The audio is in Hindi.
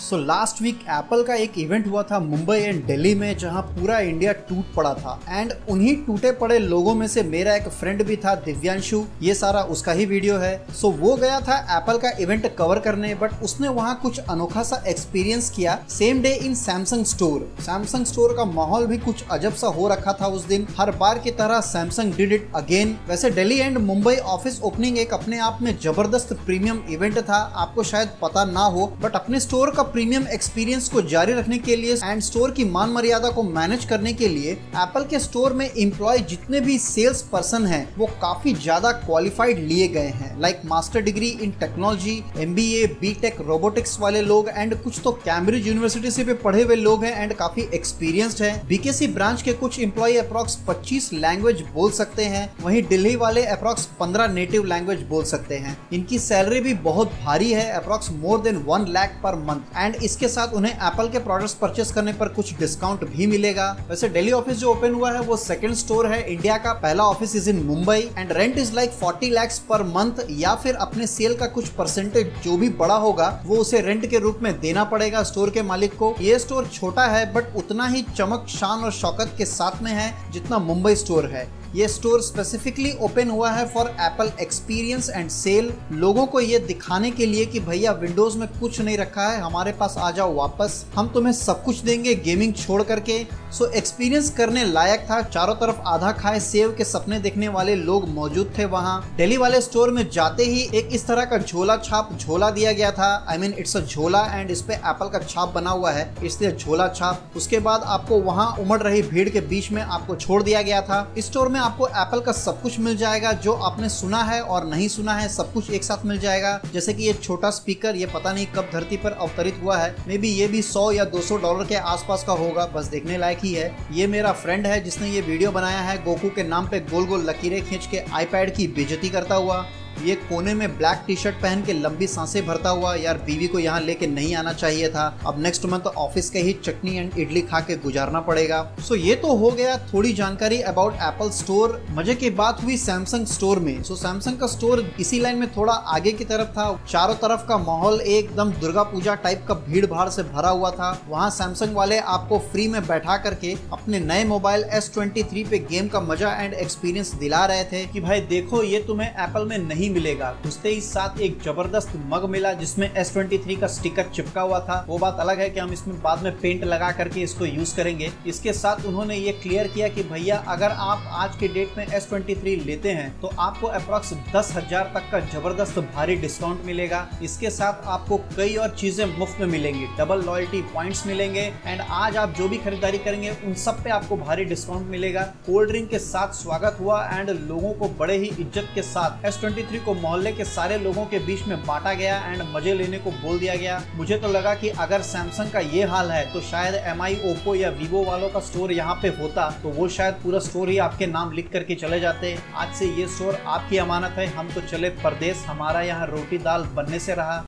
सो लास्ट वीक एप्पल का एक इवेंट हुआ था मुंबई एंड दिल्ली में, जहां पूरा इंडिया टूट पड़ा था एंड उन्हीं टूटे पड़े लोगों में से मेरा एक फ्रेंड भी था दिव्यांशु, ये सारा उसका ही वीडियो है। सो वो गया था एप्पल का इवेंट कवर करने, बट उसने वहां कुछ अनोखा सा एक्सपीरियंस किया same day in Samsung store. Samsung store का माहौल भी कुछ अजब सा हो रखा था उस दिन। हर बार की तरह सैमसंग डिड इट अगेन। वैसे Delhi and Mumbai office opening एक अपने आप में जबरदस्त प्रीमियम इवेंट था, आपको शायद पता ना हो, बट अपने स्टोर का प्रीमियम एक्सपीरियंस को जारी रखने के लिए एंड स्टोर की मान मर्यादा को मैनेज करने के लिए एप्पल के स्टोर में एम्प्लॉय जितने भी सेल्स पर्सन हैं वो काफी ज्यादा क्वालिफाइड लिए गए हैं, like master degree in technology, MBA, BTech, robotics वाले लोग एंड कुछ तो कैम्ब्रिज यूनिवर्सिटी से भी पढ़े हुए लोग हैं एंड काफी एक्सपीरियंस्ड हैं। बीकेसी ब्रांच के कुछ एम्प्लॉय अप्रॉक्स 25 लैंग्वेज बोल सकते हैं, वहीं दिल्ली वाले अप्रॉक्स 15 नेटिव लैंग्वेज बोल सकते हैं। इनकी सैलरी भी बहुत भारी है, approx more then 1 lakh per month and इसके साथ उन्हें एप्पल के प्रोडक्ट्स परचेस करने पर कुछ डिस्काउंट भी मिलेगा। वैसे दिल्ली ऑफिस जो ओपन हुआ है वो सेकंड स्टोर है इंडिया का, पहला office is in Mumbai and rent is like 40 lakh per month, या फिर अपने सेल का कुछ परसेंटेज जो भी बड़ा होगा वो उसे रेंट के रूप में देना पड़ेगा स्टोर के मालिक को। ये स्टोर छोटा है बट उतना ही चमक, शान और शौकत के साथ में है जितना मुंबई स्टोर है। ये स्टोर स्पेसिफिकली ओपन हुआ है for Apple experience and sale, लोगों को ये दिखाने के लिए कि भैया विंडोज में कुछ नहीं रखा है, हमारे पास आ जाओ वापस, हम तुम्हें सब कुछ देंगे गेमिंग छोड़ करके। सो एक्सपीरियंस करने लायक था, चारों तरफ आधा खाए सेव के सपने देखने वाले लोग मौजूद थे वहाँ। दिल्ली वाले स्टोर में जाते ही एक इस तरह का झोला छाप झोला दिया गया था, आई मीन इट्स अ झोला एंड इस पे एप्पल का छाप बना हुआ है इसलिए झोला छाप। उसके बाद आपको वहाँ उमड़ रही भीड़ के बीच में आपको छोड़ दिया गया था। इस स्टोर में आपको एप्पल का सब कुछ मिल जाएगा, जो आपने सुना है और नहीं सुना है सब कुछ एक साथ मिल जाएगा। जैसे कि ये छोटा स्पीकर, ये पता नहीं कब धरती पर अवतरित हुआ है, मे बी ये भी $100 या $200 के आसपास का होगा, बस देखने लायक ही है। ये मेरा फ्रेंड है जिसने ये वीडियो बनाया है गोकू के नाम पे गोल गोल लकीरें खींच के iPad की बेइज्जती करता हुआ, ये कोने में ब्लैक टी शर्ट पहन के लंबी सांसें भरता हुआ, यार बीवी को यहाँ लेके नहीं आना चाहिए था, अब नेक्स्ट मंथ तो ऑफिस के ही चटनी एंड इडली खा के गुजारना पड़ेगा। सो ये तो हो गया थोड़ी जानकारी अबाउट एप्पल स्टोर। मजे की बात हुई सैमसंग स्टोर में। सो सैमसंग का स्टोर इसी लाइन में थोड़ा आगे की तरफ था, चारों तरफ का माहौल एकदम दुर्गा पूजा टाइप का भीड़ भाड़ से भरा हुआ था। वहाँ सैमसंग वाले आपको फ्री में बैठा करके अपने नए मोबाइल S23 पे गेम का मजा एंड एक्सपीरियंस दिला रहे थे कि भाई देखो ये तुम्हें एप्पल में नहीं मिलेगा। घुसते ही साथ एक जबरदस्त मग मिला जिसमें S23 का स्टिकर चिपका हुआ था। वो बात अलग है कि हम इसमें बाद में पेंट लगा करके इसको यूज करेंगे। इसके साथ उन्होंने ये क्लियर किया कि भैया अगर आप आज के डेट में S23 लेते हैं तो आपको अप्रॉक्स 10,000 तक का जबरदस्त भारी डिस्काउंट मिलेगा। इसके साथ आपको कई और चीजें मुफ्त में मिलेंगी, डबल लॉयल्टी पॉइंट्स मिलेंगे एंड आज आप जो भी खरीदारी करेंगे उन सब पे आपको भारी डिस्काउंट मिलेगा। कोल्ड ड्रिंक के साथ स्वागत हुआ एंड लोगों को बड़े ही इज्जत के साथ S23 को मोहल्ले के सारे लोगों के बीच में बांटा गया एंड मजे लेने को बोल दिया गया। मुझे तो लगा कि अगर सैमसंग का ये हाल है तो शायद MI, Oppo या Vivo वालों का स्टोर यहाँ पे होता तो वो शायद पूरा स्टोर ही आपके नाम लिख करके चले जाते। आज से ये स्टोर आपकी अमानत है, हम तो चले परदेश, हमारा यहाँ रोटी दाल बनने से रहा।